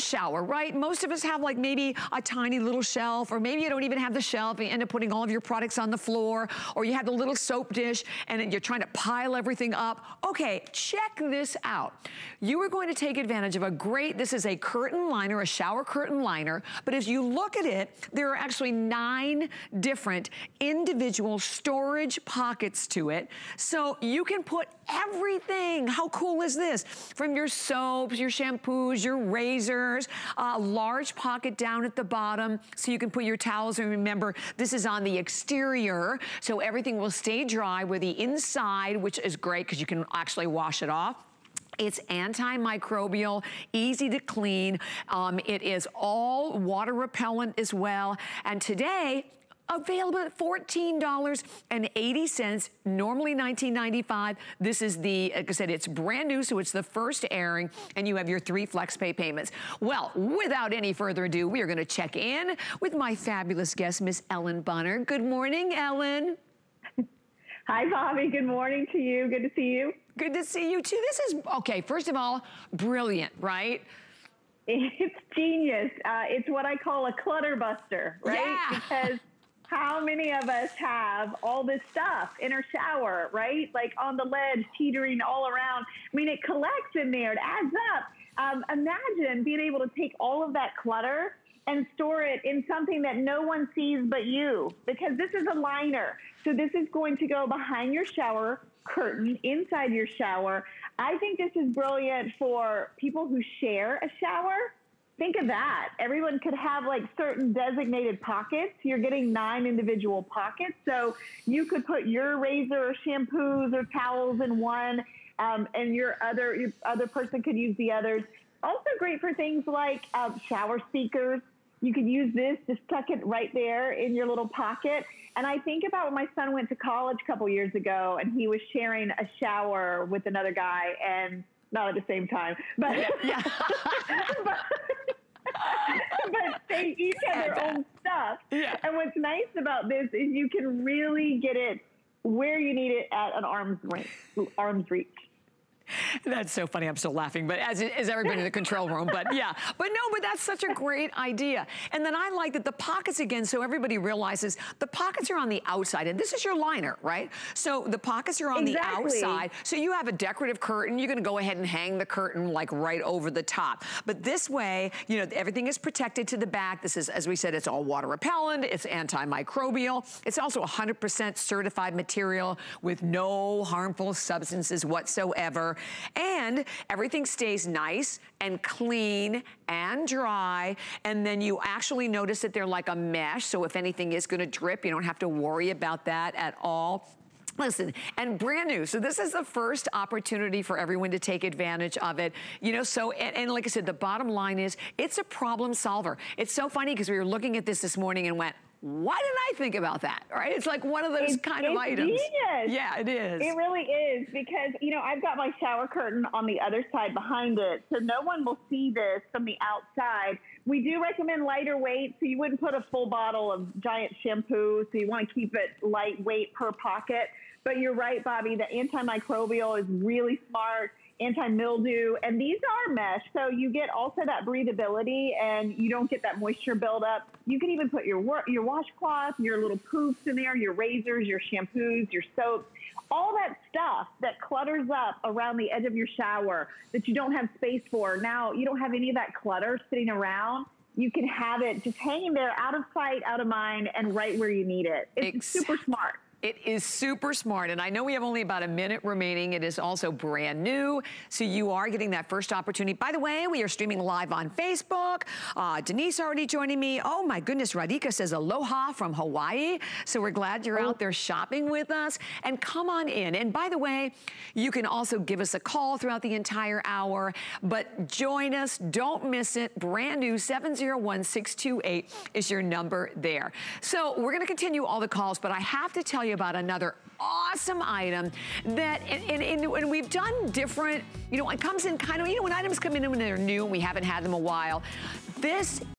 Shower, right? Most of us have like maybe a tiny little shelf, or maybe you don't even have the shelf and you end up putting all of your products on the floor, or you have the little soap dish and you're trying to pile everything up. Okay, check this out. You are going to take advantage of a great, this is a curtain liner, a shower curtain liner, but as you look at it, there are actually 9 different individual storage pockets to it. So you can put everything, how cool is this? From your soaps, your shampoos, your razors, a large pocket down at the bottom so you can put your towels. And remember, this is on the exterior, so everything will stay dry with the inside, which is great because you can actually wash it off. It's antimicrobial, easy to clean. It is all water repellent as well. And today, available at $14.80, normally $19.95. This is the, like I said, it's brand new, so it's the first airing, and you have your 3 FlexPay payments. Well, without any further ado, we are going to check in with my fabulous guest, Miss Ellen Bonner. Good morning, Ellen. Hi, Bobby. Good morning to you. Good to see you. Good to see you, too. This is, okay, first of all, brilliant, right? It's genius. It's what I call a clutter buster, right? Yeah. Because how many of us have all this stuff in our shower, right? Like on the ledge, teetering all around. I mean, it collects in there, it adds up. Imagine being able to take all of that clutter and store it in something that no one sees but you, because this is a liner. So this is going to go behind your shower curtain, inside your shower. I think this is brilliant for people who share a shower. Think of that. Everyone could have like certain designated pockets. You're getting 9 individual pockets. So you could put your razor or shampoos or towels in one, and your other person could use the others. Also great for things like shower speakers. You could use this, just tuck it right there in your little pocket. And I think about when my son went to college a couple years ago and he was sharing a shower with another guy, and not at the same time, but, yeah. but they each have their own stuff. Yeah. And what's nice about this is you can really get it where you need it at an arm's reach. That's so funny. I'm still laughing, but as everybody in the control room, but yeah. But no, but that's such a great idea. And then I like that the pockets again, so everybody realizes the pockets are on the outside, and this is your liner, right? So the pockets are on the outside. So you have a decorative curtain. You're going to go ahead and hang the curtain like right over the top. But this way, you know, everything is protected to the back. This is, as we said, it's all water repellent. It's antimicrobial. It's also 100% certified material with no harmful substances whatsoever. And everything stays nice and clean and dry, and then you actually notice that they're like a mesh, so if anything is going to drip, you don't have to worry about that at all. Listen, and brand new. So this is the first opportunity for everyone to take advantage of it. You know, so, and like I said, the bottom line is it's a problem solver. It's so funny because we were looking at this morning and went, why didn't I think about that, right? It's like one of those kind of items. Genius. Yeah, it is. It really is, because, you know, I've got my shower curtain on the other side behind it, so no one will see this from the outside. We do recommend lighter weight, so you wouldn't put a full bottle of giant shampoo, so you want to keep it lightweight per pocket. But you're right, Bobby, the antimicrobial is really smart, anti-mildew, and these are mesh, so you get also that breathability and you don't get that moisture buildup. You can even put your washcloth, your little poofs in there, your razors, your shampoos, your soaps, all that stuff that clutters up around the edge of your shower that you don't have space for. Now, you don't have any of that clutter sitting around. You can have it just hanging there, out of sight, out of mind, and right where you need it. It's super smart. It is super smart, and I know we have only about a minute remaining. It is also brand new, so you are getting that first opportunity. By the way, we are streaming live on Facebook. Denise already joining me. Oh, my goodness, Radhika says aloha from Hawaii, so we're glad you're out there shopping with us. And come on in. And by the way, you can also give us a call throughout the entire hour, but join us. Don't miss it. Brand new, 701-628 is your number there. So we're going to continue all the calls, but I have to tell you about another awesome item that, and we've done different, you know, it comes in kind of, you know, when items come in when they're new and we haven't had them a while, this